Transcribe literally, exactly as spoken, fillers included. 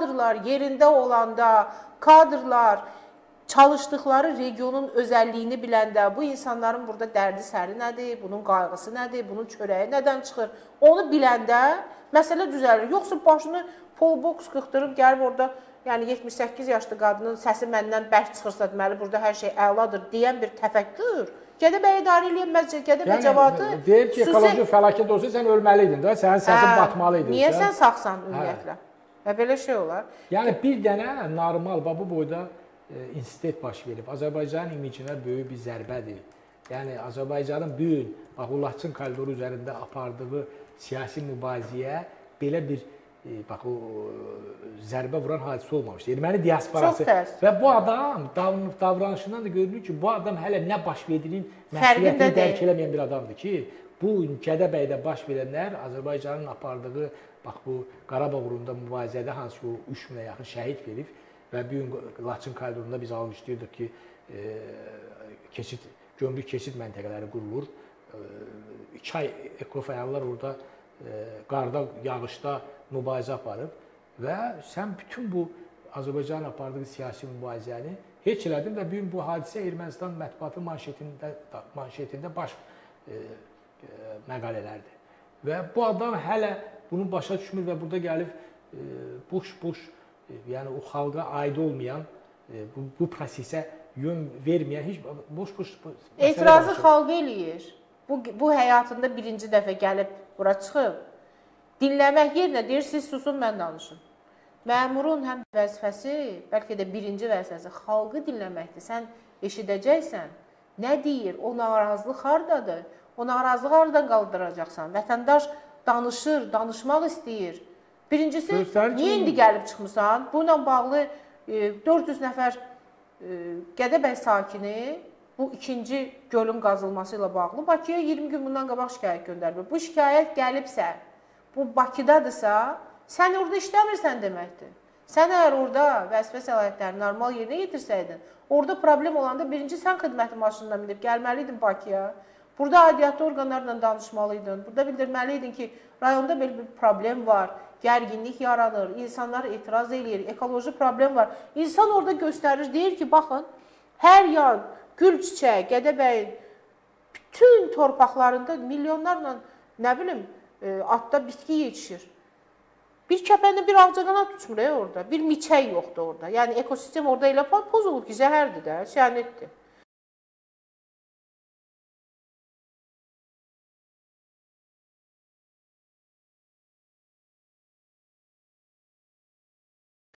kadrlar yerinde olanda, kadrlar çalıştıkları regionun özelliğini bilende, bu insanların burada derdi səri nədir, bunun qayğısı nədir, bunun çörəyi nədən çıxır, onu bilende mesele düzelir. Yoksa başını pol boks qıxdırıb gəlib orada, yəni yetmiş səkkiz yaşlı qadının səsi məndən bərk çıxırsa deməli burada hər şey əladır deyən bir təfəkkür Gədəbəy idarə eləyəməz, Gədəbəy cəvatı deyir ki, ekoloji fəlakət olsa sən ölməliydin, sənin səsin batmalı idi. Niyə sən sağsan ümumiyyətlə? Və belə şey olar. Yəni bir dənə normal bu boyda institut baş verib. Azərbaycan imicinə böyük bir zərbədir. Yəni Azərbaycanın bütün Laçın koridoru üzərində apardığı siyasi mübarizəyə belə bir bax o zərbə vuran hadisə olmamışdı. Erməni diasporası və bu adam davranışından da görünür ki, bu adam hələ nə baş verdiyin məsuliyyətini dərk eləməyən bir adamdır ki, bu Gədəbəydə baş verənlər Azərbaycanın apardığı bax bu Qarabağ uğrunda mübarizədə hansı ki, o üç minə yaxın şəhid verib və bu gün Laçın koridorunda biz almışdıydık ki, keçid, gömrük keçid məntəqələri qurulur. iki ay ekofəallar orada qarda, yağışda mübarizə aparıb və sən bütün bu Azərbaycan apardığı siyasi mübarizəni heç elədin və bugün bu hadisə Ermənistan mətbuatı manşetində, manşetində baş e, e, məqalələrdir. Və bu adam hələ bunu başa düşmür və burada gəlib boş-boş, e, yəni o xalqa aid olmayan, e, bu, bu prosesə yön verməyən, heç boş-boş... Etirazı xalqa eləyir. Bu, bu həyatında birinci dəfə gəlib bura çıxıb. Dinləmək yerinə deyir, siz susun, mən danışım. Məmurun həm vəzifəsi, bəlkə də birinci vəzifəsi xalqı dinləməkdir. Sən eşidəcəksən, nə deyir, o narazılıq hardadır, o narazılıq hardan qaldıracaqsan. Vətəndaş danışır, danışmaq istəyir. Birincisi, niyə indi gəlib çıxmısan? Bununla bağlı dörd yüz nəfər Gədəbəy sakini, bu ikinci gölün qazılması ilə bağlı Bakıya iyirmi gün bundan qabaq şikayət göndərib. Bu şikayət gəlibsə, bu Bakıdadırsa, sən orada işləmirsən deməkdir. Sən əgər orada vəzifə səlahiyyətlərini normal yerinə yetirsəydin, orada problem olanda birinci sən xidmətin maşınına minib gəlməliydin Bakıya. Burada aidiyyatlı orqanlarla danışmalıydın. Burada bildirməliydin ki, rayonda belə bir problem var, gərginlik yaranır, insanlar etiraz eləyir, ekoloji problem var. İnsan orada göstərir, deyir ki, baxın, hər yan gül çiçək, Gədəbəyin bütün torpaqlarında milyonlarla, nə bilim, atda bitki yetişir. Bir kəpəndə bir ağcaqanad uçmur orada, bir miçək yoxdur orada. Yəni ekosistem orada elə pozulub ki, zəhərdir də, syaniddir.